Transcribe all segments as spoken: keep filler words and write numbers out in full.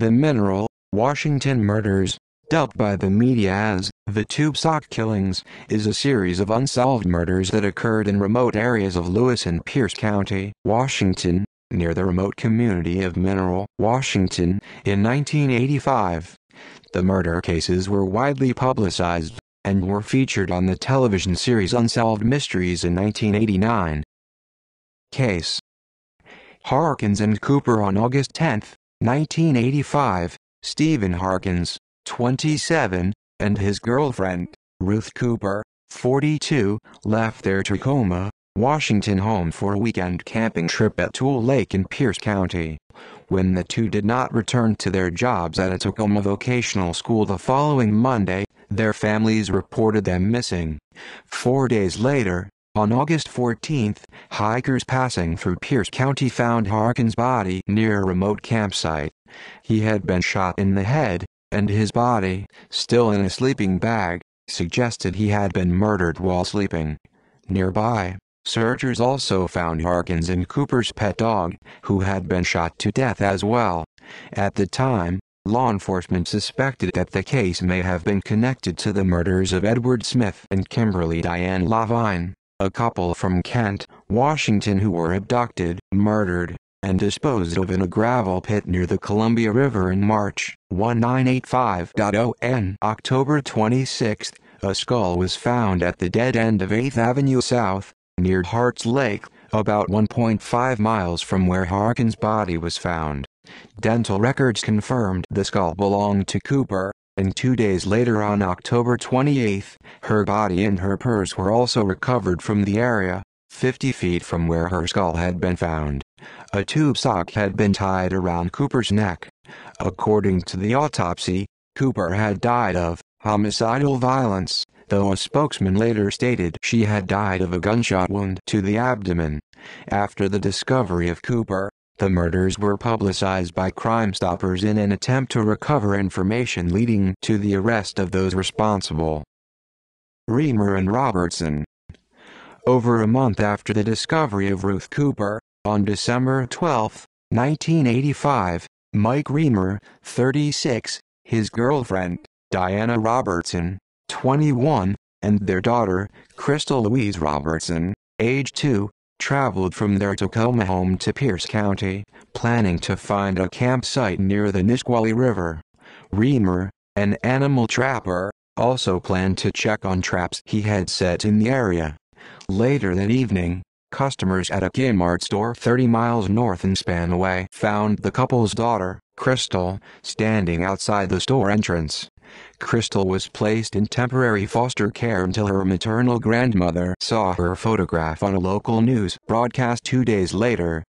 The Mineral, Washington Murders, dubbed by the media as the Tube Sock Killings, is a series of unsolved murders that occurred in remote areas of Lewis and Pierce County, Washington, near the remote community of Mineral, Washington, in nineteen eighty-five. The murder cases were widely publicized, and were featured on the television series Unsolved Mysteries in nineteen eighty-nine. Case Harkins and Cooper. On August tenth, nineteen eighty-five, Stephen Harkins, twenty-seven, and his girlfriend, Ruth Cooper, forty-two, left their Tacoma, Washington home for a weekend camping trip at Tuole Lake in Pierce County. When the two did not return to their jobs at a Tacoma vocational school the following Monday, their families reported them missing. Four days later, on August fourteenth, hikers passing through Pierce County found Harkins' body near a remote campsite. He had been shot in the head, and his body, still in a sleeping bag, suggested he had been murdered while sleeping. Nearby, searchers also found Harkins and Cooper's pet dog, who had been shot to death as well. At the time, law enforcement suspected that the case may have been connected to the murders of Edward Smith and Kimberly Diane Levine, a couple from Kent, Washington, who were abducted, murdered, and disposed of in a gravel pit near the Columbia River in March nineteen eighty-five. On October twenty-sixth, a skull was found at the dead end of eighth Avenue South, near Harts Lake, about one point five miles from where Harkins' body was found. Dental records confirmed the skull belonged to Cooper, and two days later on October twenty-eighth, her body and her purse were also recovered from the area, fifty feet from where her skull had been found. A tube sock had been tied around Cooper's neck. According to the autopsy, Cooper had died of homicidal violence, though a spokesman later stated she had died of a gunshot wound to the abdomen. After the discovery of Cooper, the murders were publicized by Crime Stoppers in an attempt to recover information leading to the arrest of those responsible. Reamer and Robertson. Over a month after the discovery of Ruth Cooper, on December twelfth, nineteen eighty-five, Mike Reamer, thirty-six, his girlfriend, Diana Robertson, twenty-one, and their daughter, Crystal Louise Robertson, age two, traveled from their Tacoma home to Pierce County, planning to find a campsite near the Nisqually River. Reamer, an animal trapper, also planned to check on traps he had set in the area. Later that evening, customers at a Kmart store thirty miles north in Spanaway found the couple's daughter, Crystal, standing outside the store entrance. Crystal was placed in temporary foster care until her maternal grandmother saw her photograph on a local news broadcast two days later.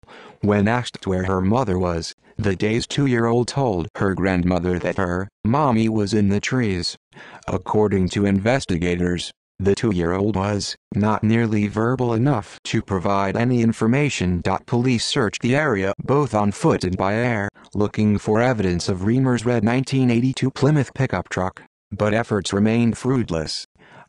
When asked where her mother was, the day's two-year-old told her grandmother that her mommy was in the trees. According to investigators, the two-year-old was not nearly verbal enough to provide any information. Police searched the area both on foot and by air, looking for evidence of Reamer's red nineteen eighty-two Plymouth pickup truck, but efforts remained fruitless.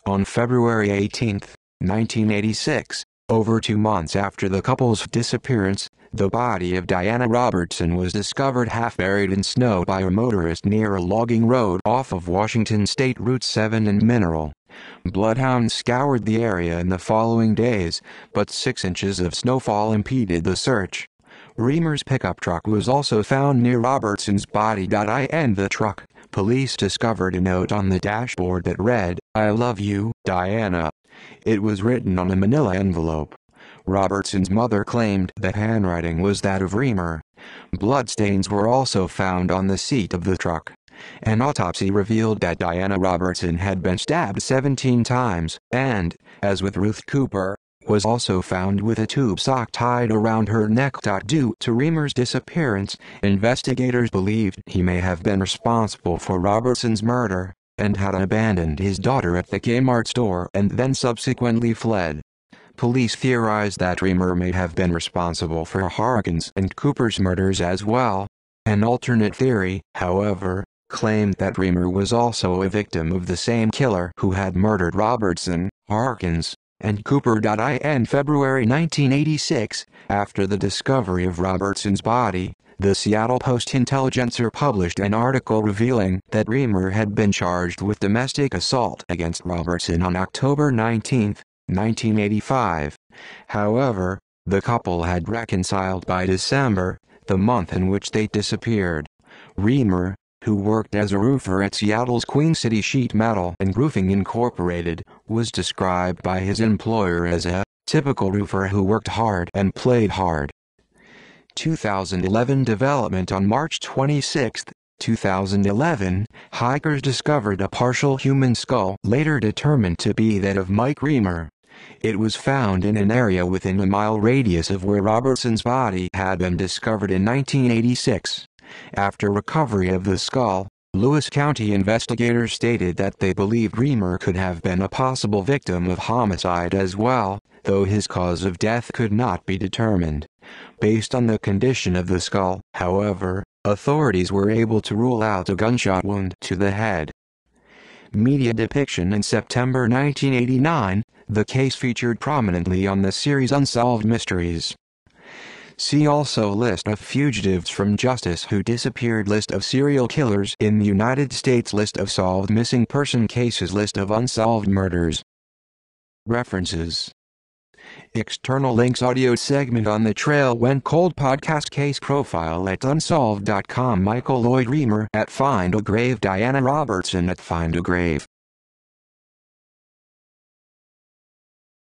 On February eighteenth, nineteen eighty-six, over two months after the couple's disappearance, the body of Diana Robertson was discovered half-buried in snow by a motorist near a logging road off of Washington State Route seven in Mineral. Bloodhounds scoured the area in the following days, but six inches of snowfall impeded the search. Reamer's pickup truck was also found near Robertson's body. In the truck, police discovered a note on the dashboard that read, "I love you, Diana." It was written on a manila envelope. Robertson's mother claimed the handwriting was that of Reamer. Bloodstains were also found on the seat of the truck. An autopsy revealed that Diana Robertson had been stabbed seventeen times, and, as with Ruth Cooper, was also found with a tube sock tied around her neck. Due to Reamer's disappearance, investigators believed he may have been responsible for Robertson's murder, and had abandoned his daughter at the Kmart store and then subsequently fled. Police theorized that Reamer may have been responsible for Harkins and Cooper's murders as well. An alternate theory, however, claimed that Reamer was also a victim of the same killer who had murdered Robertson, Harkins, and Cooper. In February nineteen eighty-six, after the discovery of Robertson's body, the Seattle Post Intelligencer published an article revealing that Reamer had been charged with domestic assault against Robertson on October nineteenth, nineteen eighty-five. However, the couple had reconciled by December, the month in which they disappeared. Reamer, who worked as a roofer at Seattle's Queen City Sheet Metal and Roofing Incorporated, was described by his employer as a typical roofer who worked hard and played hard. two thousand eleven development. On March twenty-sixth, two thousand eleven, hikers discovered a partial human skull later determined to be that of Mike Reamer. It was found in an area within a mile radius of where Robertson's body had been discovered in nineteen eighty-six. After recovery of the skull, Lewis County investigators stated that they believed Reamer could have been a possible victim of homicide as well, though his cause of death could not be determined. Based on the condition of the skull, however, authorities were able to rule out a gunshot wound to the head. Media depiction. In September nineteen eighty-nine, the case featured prominently on the series Unsolved Mysteries. See also List of fugitives from justice who disappeared, List of serial killers in the United States, List of solved missing person cases, List of unsolved murders. References. External links. Audio segment on the trail when cold podcast. Case profile at unsolved dot com. Michael Lloyd Reamer at Find a Grave. Diana Robertson at Find a Grave.